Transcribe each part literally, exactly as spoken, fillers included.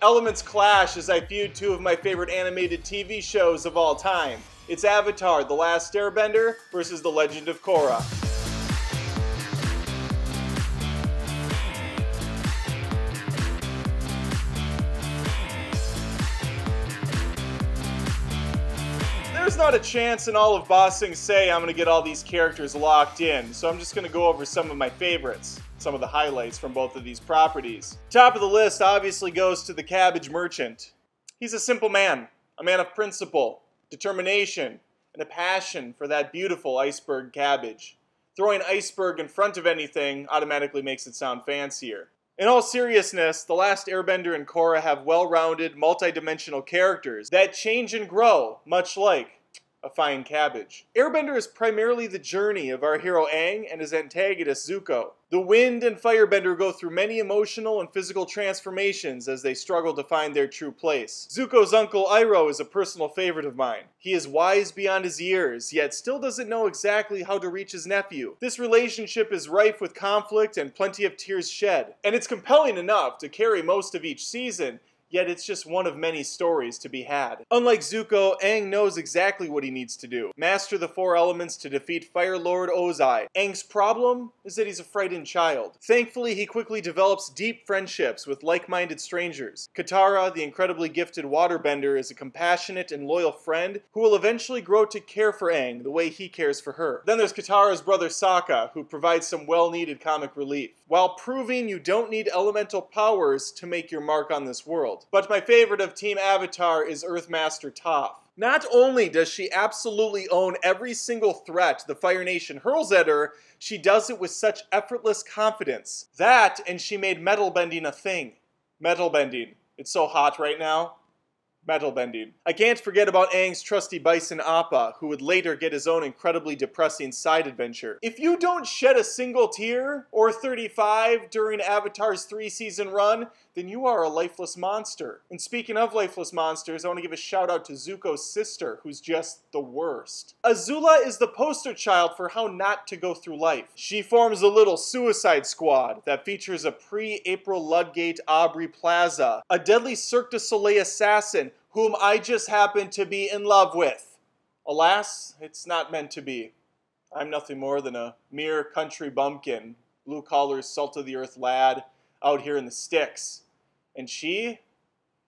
Elements clash as I feud two of my favorite animated T V shows of all time. It's Avatar: The Last Airbender versus The Legend of Korra. There's not a chance in all of Ba Sing Se I'm gonna get all these characters locked in, so I'm just gonna go over some of my favorites, some of the highlights from both of these properties. Top of the list obviously goes to the Cabbage Merchant. He's a simple man, a man of principle, determination, and a passion for that beautiful iceberg cabbage. Throwing iceberg in front of anything automatically makes it sound fancier. In all seriousness, The Last Airbender and Korra have well-rounded, multi-dimensional characters that change and grow, much like a fine cabbage. Airbender is primarily the journey of our hero Aang and his antagonist Zuko. The Wind and Firebender go through many emotional and physical transformations as they struggle to find their true place. Zuko's uncle Iroh is a personal favorite of mine. He is wise beyond his years, yet still doesn't know exactly how to reach his nephew. This relationship is rife with conflict and plenty of tears shed, and it's compelling enough to carry most of each season, yet it's just one of many stories to be had. Unlike Zuko, Aang knows exactly what he needs to do. Master the four elements to defeat Fire Lord Ozai. Aang's problem is that he's a frightened child. Thankfully, he quickly develops deep friendships with like-minded strangers. Katara, the incredibly gifted waterbender, is a compassionate and loyal friend who will eventually grow to care for Aang the way he cares for her. Then there's Katara's brother Sokka, who provides some well-needed comic relief, while proving you don't need elemental powers to make your mark on this world. But my favorite of Team Avatar is Earthmaster Toph. Not only does she absolutely own every single threat the Fire Nation hurls at her, she does it with such effortless confidence. That, and she made metal bending a thing. Metal bending. It's so hot right now. Metal bending. I can't forget about Aang's trusty bison Appa, who would later get his own incredibly depressing side adventure. If you don't shed a single tear, or thirty-five, during Avatar's three-season run, then you are a lifeless monster. And speaking of lifeless monsters, I want to give a shout out to Zuko's sister, who's just the worst. Azula is the poster child for how not to go through life. She forms a little suicide squad that features a pre-April Ludgate Aubrey Plaza, a deadly Cirque du Soleil assassin whom I just happen to be in love with. Alas, it's not meant to be. I'm nothing more than a mere country bumpkin, blue-collar, salt-of-the-earth lad out here in the sticks. And she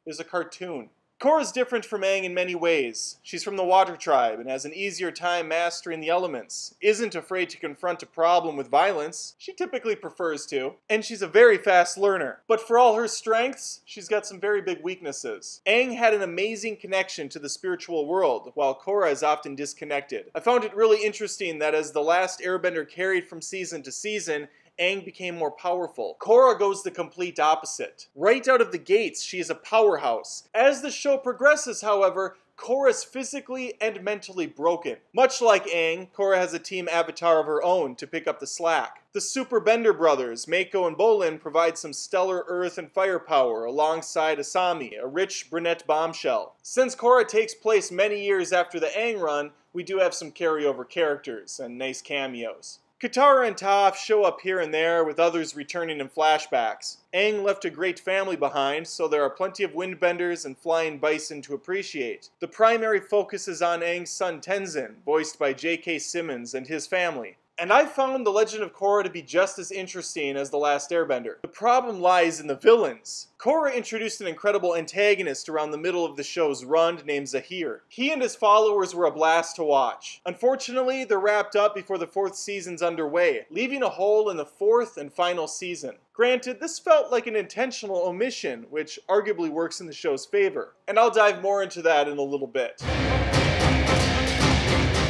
is a cartoon. Korra's different from Aang in many ways. She's from the water tribe and has an easier time mastering the elements, isn't afraid to confront a problem with violence, she typically prefers to, and she's a very fast learner. But for all her strengths, she's got some very big weaknesses. Aang had an amazing connection to the spiritual world, while Korra is often disconnected. I found it really interesting that as The Last Airbender carried from season to season, Aang became more powerful. Korra goes the complete opposite. Right out of the gates, she is a powerhouse. As the show progresses, however, Korra is physically and mentally broken. Much like Aang, Korra has a team avatar of her own to pick up the slack. The Super Bender brothers, Mako and Bolin, provide some stellar earth and fire power alongside Asami, a rich brunette bombshell. Since Korra takes place many years after the Aang run, we do have some carryover characters and nice cameos. Katara and Toph show up here and there, with others returning in flashbacks. Aang left a great family behind, so there are plenty of windbenders and flying bison to appreciate. The primary focus is on Aang's son Tenzin, voiced by J K Simmons and his family. And I found The Legend of Korra to be just as interesting as The Last Airbender. The problem lies in the villains. Korra introduced an incredible antagonist around the middle of the show's run named Zaheer. He and his followers were a blast to watch. Unfortunately, they're wrapped up before the fourth season's underway, leaving a hole in the fourth and final season. Granted, this felt like an intentional omission, which arguably works in the show's favor. And I'll dive more into that in a little bit.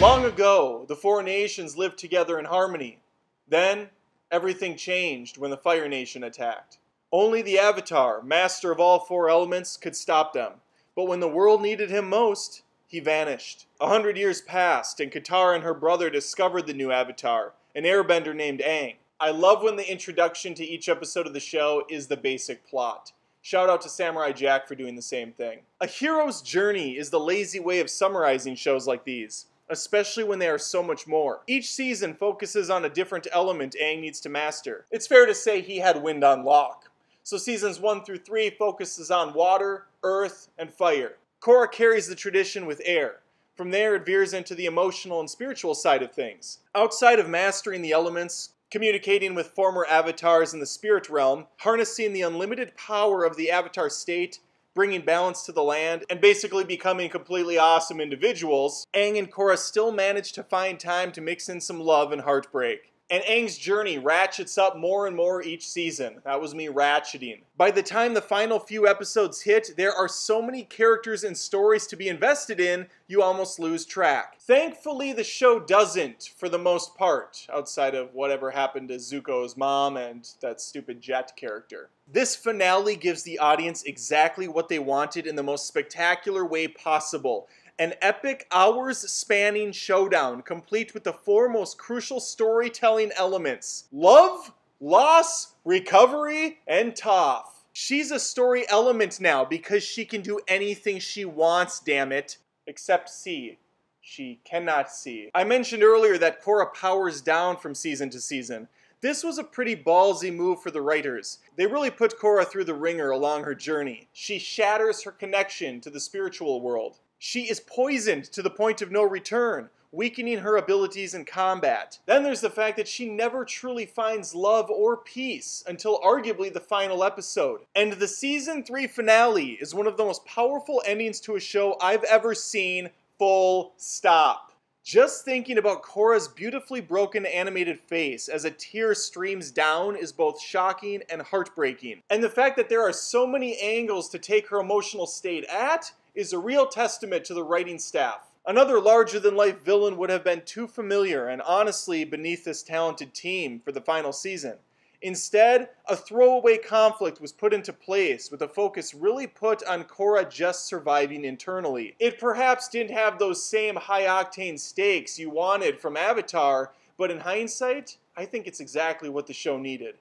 Long ago, the four nations lived together in harmony. Then, everything changed when the Fire Nation attacked. Only the Avatar, master of all four elements, could stop them. But when the world needed him most, he vanished. A hundred years passed, and Katara and her brother discovered the new Avatar, an airbender named Aang. I love when the introduction to each episode of the show is the basic plot. Shout out to Samurai Jack for doing the same thing. A hero's journey is the lazy way of summarizing shows like these, especially when they are so much more. Each season focuses on a different element Aang needs to master. It's fair to say he had wind on lock. so seasons one through three focuses on water, earth, and fire. Korra carries the tradition with air. From there, it veers into the emotional and spiritual side of things. Outside of mastering the elements, communicating with former avatars in the spirit realm, harnessing the unlimited power of the avatar state, bringing balance to the land, and basically becoming completely awesome individuals, Aang and Korra still manage to find time to mix in some love and heartbreak. And Aang's journey ratchets up more and more each season. That was me ratcheting. By the time the final few episodes hit, there are so many characters and stories to be invested in, you almost lose track. Thankfully, the show doesn't, for the most part, outside of whatever happened to Zuko's mom and that stupid jet character. This finale gives the audience exactly what they wanted in the most spectacular way possible. An epic, hours-spanning showdown, complete with the four most crucial storytelling elements: love, loss, recovery, and Toph. She's a story element now because she can do anything she wants, damn it. Except see. She cannot see. I mentioned earlier that Korra powers down from season to season. This was a pretty ballsy move for the writers. They really put Korra through the ringer along her journey. She shatters her connection to the spiritual world. She is poisoned to the point of no return, weakening her abilities in combat. Then there's the fact that she never truly finds love or peace until arguably the final episode. And the season three finale is one of the most powerful endings to a show I've ever seen, full stop. Just thinking about Korra's beautifully broken animated face as a tear streams down is both shocking and heartbreaking. And the fact that there are so many angles to take her emotional state at is a real testament to the writing staff. Another larger-than-life villain would have been too familiar and honestly beneath this talented team for the final season. Instead, a throwaway conflict was put into place with a focus really put on Korra just surviving internally. It perhaps didn't have those same high-octane stakes you wanted from Avatar, but in hindsight, I think it's exactly what the show needed.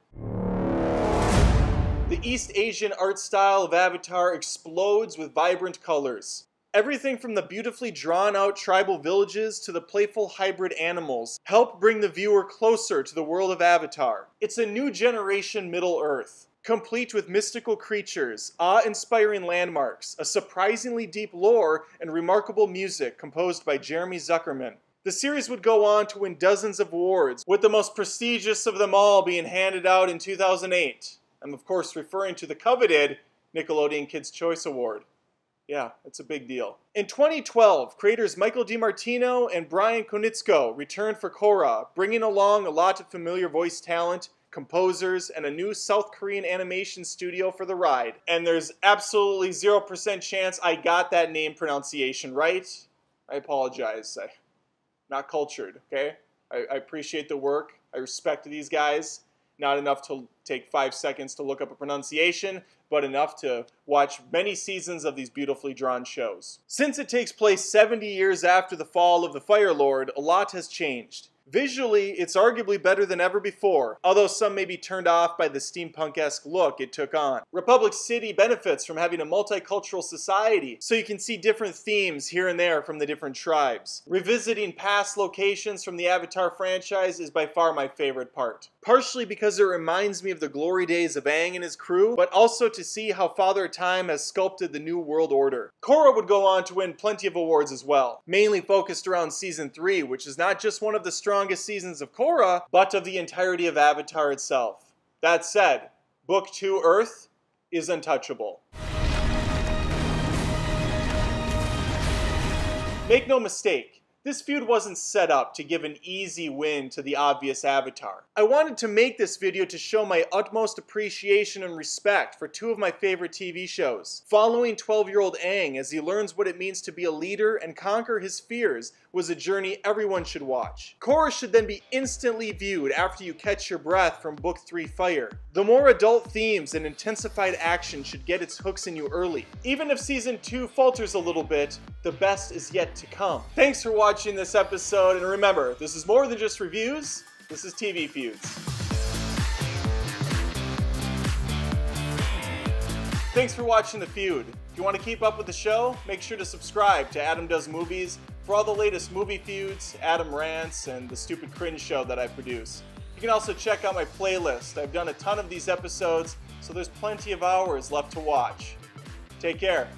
The East Asian art style of Avatar explodes with vibrant colors. Everything from the beautifully drawn-out tribal villages to the playful hybrid animals help bring the viewer closer to the world of Avatar. It's a new generation Middle-earth, complete with mystical creatures, awe-inspiring landmarks, a surprisingly deep lore, and remarkable music composed by Jeremy Zuckerman. The series would go on to win dozens of awards, with the most prestigious of them all being handed out in two thousand eight. I'm, of course, referring to the coveted Nickelodeon Kids' Choice Award. Yeah, it's a big deal. In twenty twelve, creators Michael DiMartino and Brian Konietzko returned for Korra, bringing along a lot of familiar voice talent, composers, and a new South Korean animation studio for the ride. And there's absolutely zero percent chance I got that name pronunciation right. I apologize. I'm not cultured, okay? I, I appreciate the work. I respect these guys. Not enough to take five seconds to look up a pronunciation, but enough to watch many seasons of these beautifully drawn shows. Since it takes place seventy years after the fall of the Fire Lord, a lot has changed. Visually, it's arguably better than ever before, although some may be turned off by the steampunk-esque look it took on. Republic City benefits from having a multicultural society, so you can see different themes here and there from the different tribes. Revisiting past locations from the Avatar franchise is by far my favorite part, partially because it reminds me of the glory days of Aang and his crew, but also to see how Father Time has sculpted the new world order. Korra would go on to win plenty of awards as well, mainly focused around season three, which is not just one of the strongest longest seasons of Korra, but of the entirety of Avatar itself. That said, Book two Earth is untouchable. Make no mistake, this feud wasn't set up to give an easy win to the obvious Avatar. I wanted to make this video to show my utmost appreciation and respect for two of my favorite T V shows. Following twelve-year-old Aang as he learns what it means to be a leader and conquer his fears was a journey everyone should watch. Korra should then be instantly viewed after you catch your breath from Book three Fire. The more adult themes and intensified action should get its hooks in you early. Even if Season two falters a little bit, the best is yet to come. Thanks for watching. Watching this episode, and remember, this is more than just reviews, this is T V Feuds. Thanks for watching The Feud. If you want to keep up with the show, make sure to subscribe to Adam Does Movies for all the latest movie feuds, Adam rants, and the stupid cringe show that I produce. You can also check out my playlist. I've done a ton of these episodes, so there's plenty of hours left to watch. Take care.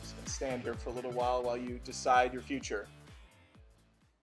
Just gonna stand here for a little while while you decide your future.